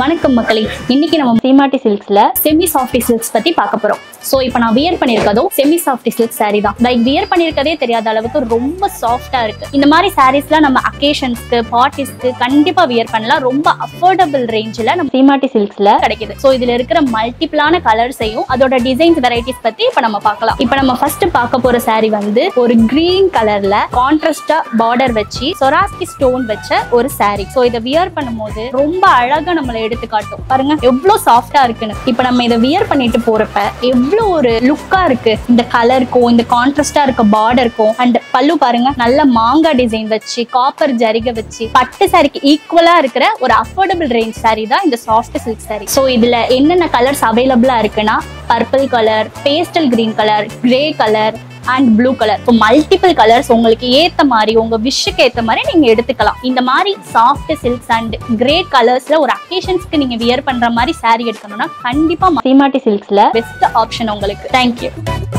வணக்கம் மக்களே, இன்னைக்கு நம்ம சீமாட்டி சில்க்ஸ்ல செமி சாஃப்ட் சில்க்ஸ் பத்தி பார்க்க போறோம். சோ இப்போ நான் வியர் பண்ணிருக்கதோ செமி சாஃப்ட் சில்க் saree தான். லைக் வியர் பண்ணிருக்கதே தெரியாத அளவுக்கு ரொம்ப சாஃப்ட்டா இருக்கு. இந்த மாதிரி சாரீஸ்லாம் நம்ம அகேஷன்ஸ்க்கு, பார்ட்டிஸ்க்கு கண்டிப்பா வியர் பண்ணலாம். ரொம்ப அஃபோர்டபிள் ரேஞ்சில நம்ம சீமாட்டி சில்க்ஸ்ல கிடைக்குது. சோ இதுல இருக்கிற மல்டிபிளான கலர்ஸையும் அதோட டிசைன்ஸ் வெரைட்டிஸ் பத்தி இப்போ நம்ம பார்க்கலாம். இப்போ நம்ம ஃபர்ஸ்ட் பார்க்க போற saree வந்து ஒரு கிரீன் கலர்ல கான்ட்ராஸ்டா பார்டர் வச்சு சொராஸ்கி ஸ்டோன் வச்ச ஒரு saree. சோ இத வியர் பண்ணும்போது ரொம்ப அழகா நம்ம எடுத்து காட்டும். பாருங்க எவ்வளவு சாஃப்டா இருக்குன்னு. இப்போ நம்ம இதை வியர் பண்ணிட்டு போறப்ப எவ்வளவு ஒரு லுக்கா இருக்கு. இந்த கலருக்கும் இந்த கான்ட்ராஸ்டா இருக்க பார்டருக்கும் அண்ட் பல்லு பாருங்க, நல்ல மாங்கா டிசைன் வச்சு காப்பர் ஜரிகை வச்சு பட்டு சாரிக்கு ஈக்குவலா இருக்கிற ஒரு அஃபோர்டபிள் ரேஞ்ச் சாரி தான் இந்த சாஃப்ட் சில்க் சாரி. சோ இதுல என்னென்ன கலர்ஸ் அவைலபிளா இருக்குன்னா purple colour, pastel green colour, grey colour and blue colour. இப்போ மல்டிபிள் கலர்ஸ் உங்களுக்கு ஏத்த மாதிரி, உங்க விஷுக்கு ஏத்த மாதிரி நீங்க எடுத்துக்கலாம். இந்த மாதிரி சாஃப்ட் சில்க்ஸ் அண்ட் கிரே கலர்ஸ்ல ஒரு அகேஷன்ஸ்க்கு நீங்க வியர் பண்ற மாதிரி சாரி எடுக்கணும்னா கண்டிப்பா சீமாட்டி சில்க்ஸ்ல பெஸ்ட் ஆப்ஷன் உங்களுக்கு. தேங்க்யூ.